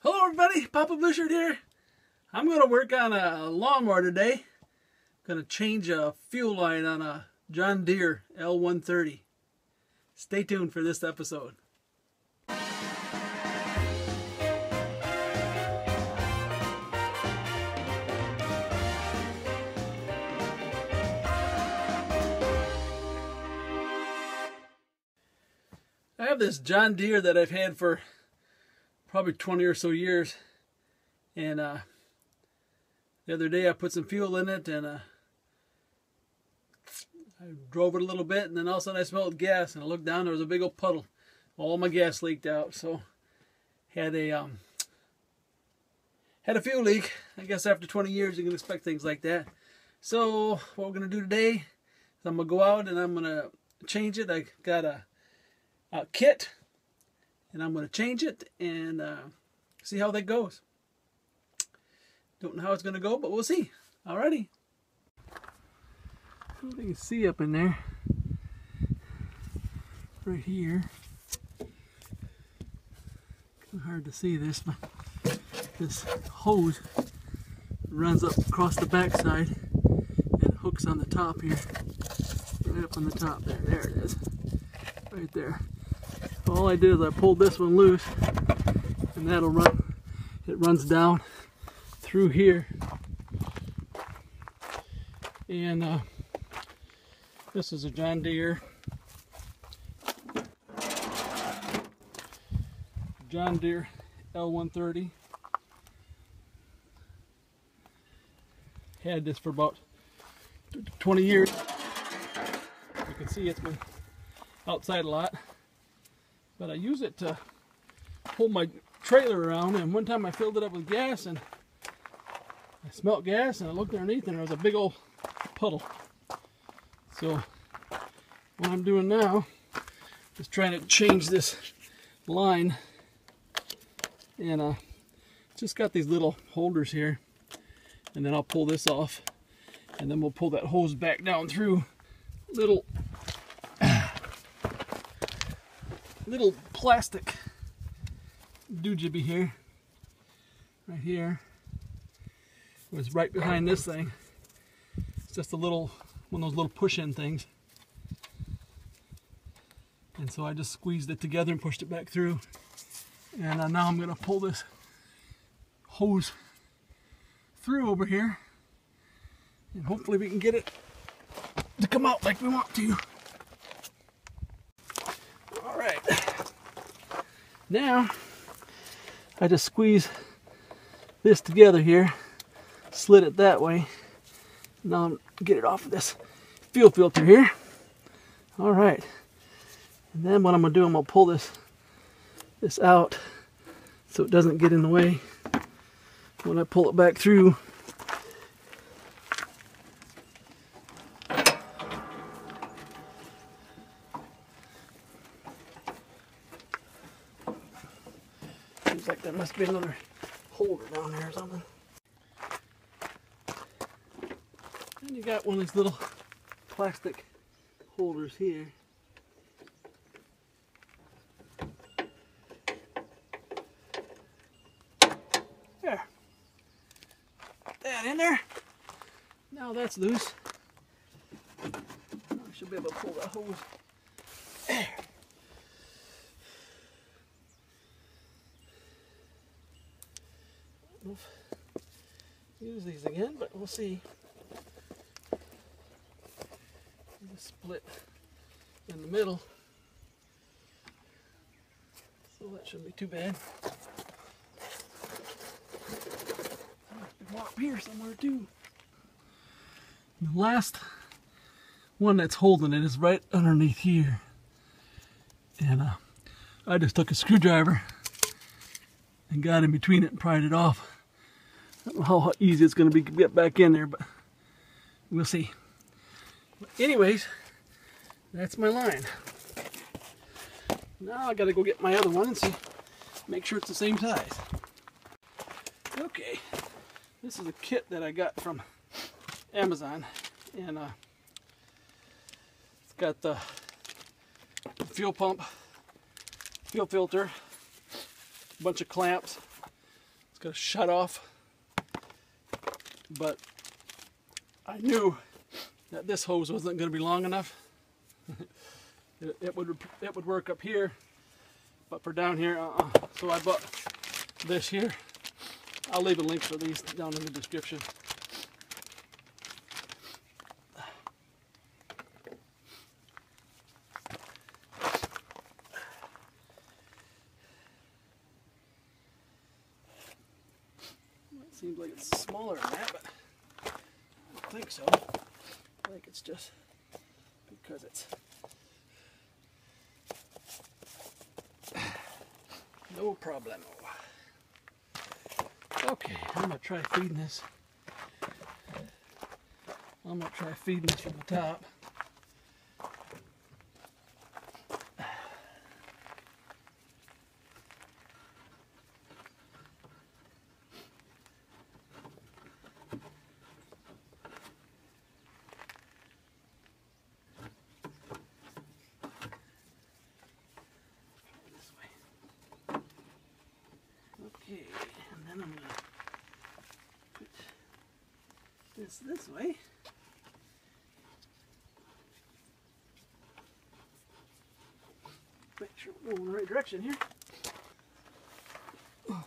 Hello everybody, Papa Blue Shirt here. I'm going to work on a lawnmower today. I'm going to change a fuel line on a John Deere L130. Stay tuned for this episode. I have this John Deere that I've had for probably 20 or so years, and the other day I put some fuel in it, and I drove it a little bit, and then all of a sudden I smelled gas, and I looked down, there was a big old puddle. All my gas leaked out, so had a fuel leak. I guess after 20 years you can expect things like that. So what we're going to do today is I'm going to go out and I'm going to change it. I got a kit, and I'm going to change it and see how that goes. Don't know how it's going to go, but we'll see. Alrighty. I don't think you can see up in there. Right here. Kind of hard to see this, but this hose runs up across the backside and hooks on the top here. Right up on the top there. There it is. Right there. All I did is I pulled this one loose, and that'll run. It runs down through here, and this is a John Deere. John Deere L130. Had this for about 20 years. You can see it's been outside a lot. But I use it to pull my trailer around, and one time I filled it up with gas, and I smelt gas, and I looked underneath, and there was a big old puddle. So what I'm doing now is trying to change this line, and just got these little holders here, and then I'll pull this off, and then we'll pull that hose back down through little plastic doojibby here, right here. It was right behind this thing. It's just a little, one of those little push-in things. And so I just squeezed it together and pushed it back through. And now I'm gonna pull this hose through over here. And hopefully we can get it to come out like we want to. Now, I just squeeze this together here, slid it that way. Now I'll get it off of this fuel filter here. All right, and then what I'm gonna do, I'm gonna pull this out so it doesn't get in the way when I pull it back through. Seems like there must be another holder down there or something. And you got one of these little plastic holders here. There. Put that in there. Now that's loose. I should be able to pull that hose. There. Use these again, but we'll see. There's a split in the middle, so that shouldn't be too bad. There's a big wop here somewhere too. And the last one that's holding it is right underneath here, and I just took a screwdriver and got in between it and pried it off. I don't know how easy it's going to be to get back in there, but we'll see. But anyways, that's my line. Now I got to go get my other one and see, make sure it's the same size. Okay, this is a kit that I got from Amazon, and it's got the fuel pump, fuel filter, a bunch of clamps, the shut off, but I knew that this hose wasn't going to be long enough. it would work up here, but for down here, so I bought this here. I'll leave a link for these down in the description. Seems like it's smaller than that, but I don't think so. I think it's just because it's no problemo. Okay, I'm gonna try feeding this. I'm gonna try feeding this from the top. Okay, and then I'm going to put this way. Make sure we're going the right direction here. Oh.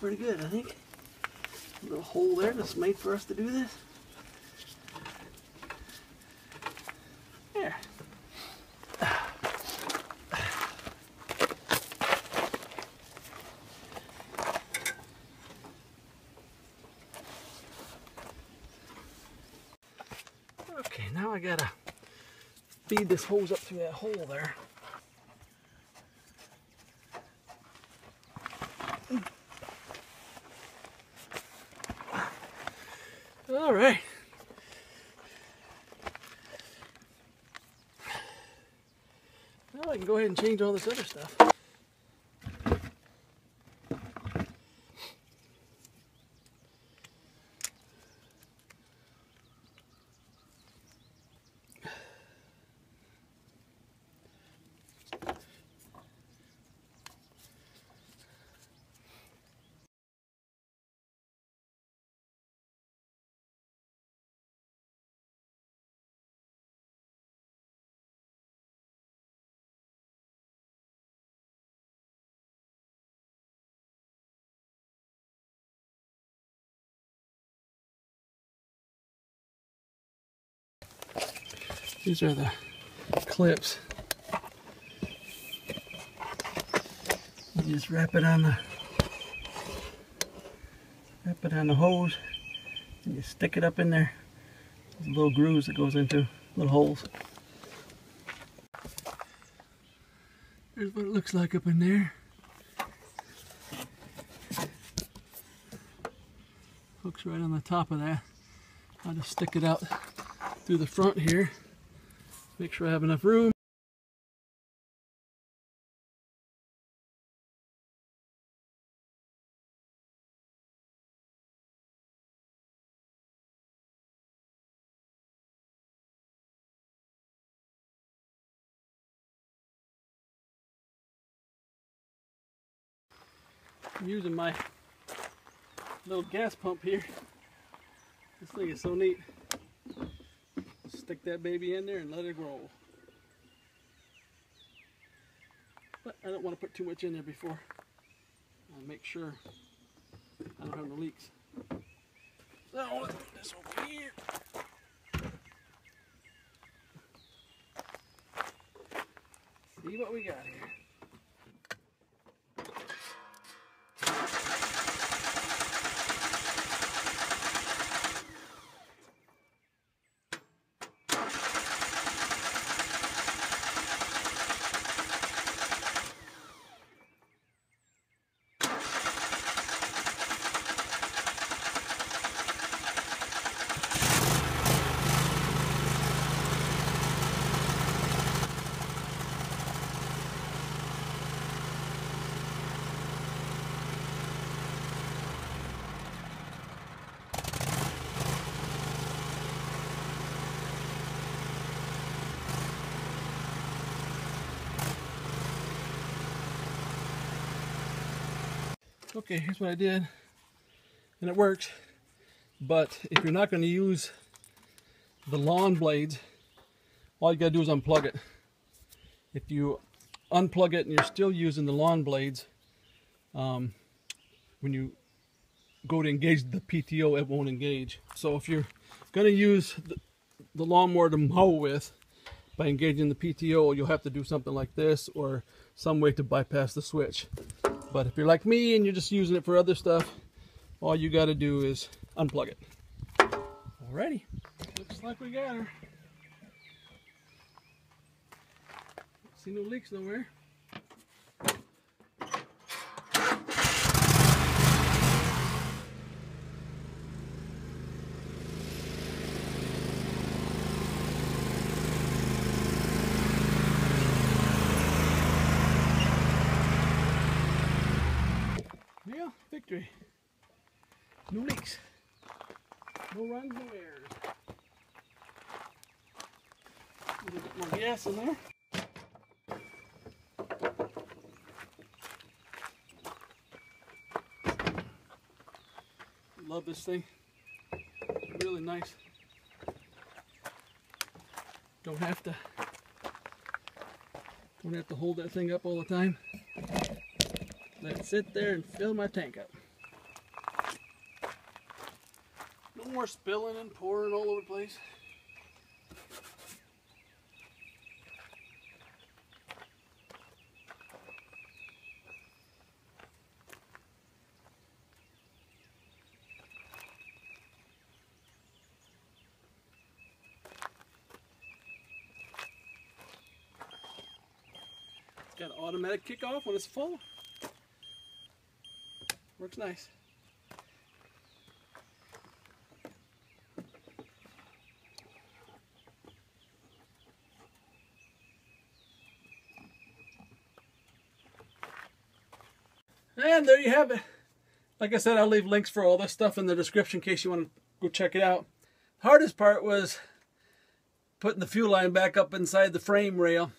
Pretty good, I think. A little hole there that's made for us to do this. There. Okay, now I gotta feed this hose up through that hole there. All right. Now I can go ahead and change all this other stuff. These are the clips. You just wrap it on the hose, and you stick it up in there. There's little grooves that goes into little holes. Here's what it looks like up in there. Hooks right on the top of that. I'll just stick it out through the front here. Make sure I have enough room. I'm using my little gas pump here. This thing is so neat. Stick that baby in there and let it roll. But I don't want to put too much in there before I make sure I don't have no leaks. So let's put this over here. See what we got here. Okay, here's what I did, and it worked. But if you're not going to use the lawn blades, all you got to do is unplug it. If you unplug it and you're still using the lawn blades, when you go to engage the PTO, it won't engage. So if you're going to use the lawnmower to mow with by engaging the PTO, you'll have to do something like this or some way to bypass the switch. But if you're like me and you're just using it for other stuff, all you got to do is unplug it. Alrighty, looks like we got her. See no leaks nowhere. Yeah, victory. No leaks. No runs, no errors. A little bit more gas in there. Love this thing. It's really nice. Don't have to hold that thing up all the time. Let it sit there and fill my tank up. No more spilling and pouring all over the place. It's got an automatic kickoff when it's full. Works nice. And there you have it. Like I said, I'll leave links for all this stuff in the description in case you want to go check it out. The hardest part was putting the fuel line back up inside the frame rail.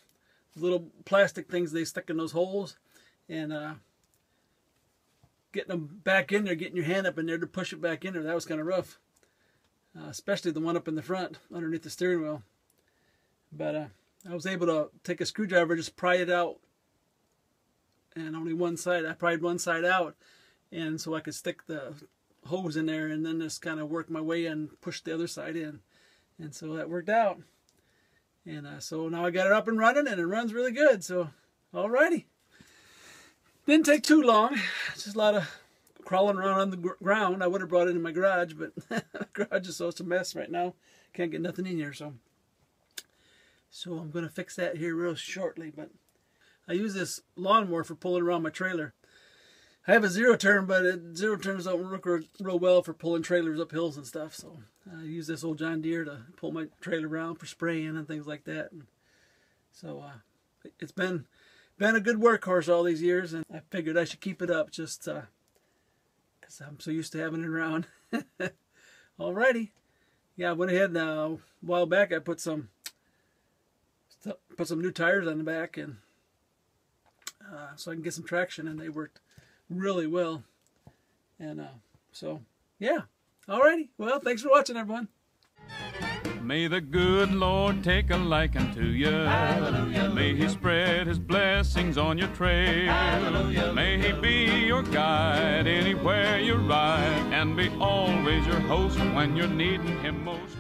The little plastic things they stick in those holes. And getting them back in there, getting your hand up in there to push it back in there, that was kind of rough. Especially the one up in the front, underneath the steering wheel. But I was able to take a screwdriver, just pry it out. And only one side, I pried one side out. And so I could stick the hose in there and then just kind of work my way and push the other side in. And so that worked out. And so now I got it up and running and it runs really good. So, alrighty. Didn't take too long, just a lot of crawling around on the ground. I would have brought it in my garage, but the garage is such a mess right now. Can't get nothing in here, so I'm going to fix that here real shortly. But I use this lawnmower for pulling around my trailer. I have a zero turn, but zero turns don't work real well for pulling trailers up hills and stuff. So I use this old John Deere to pull my trailer around for spraying and things like that. And so it's been a good workhorse all these years, and I figured I should keep it up just because I'm so used to having it around. Alrighty. Yeah, I went ahead and a while back I put some new tires on the back, and so I can get some traction, and they worked really well. And so yeah. Alrighty. Well, thanks for watching, everyone. May the good Lord take a liking to you. Hallelujah. May he spread his blessings on your trail. Hallelujah. May he be your guide anywhere you ride, and be always your host when you're needing him most.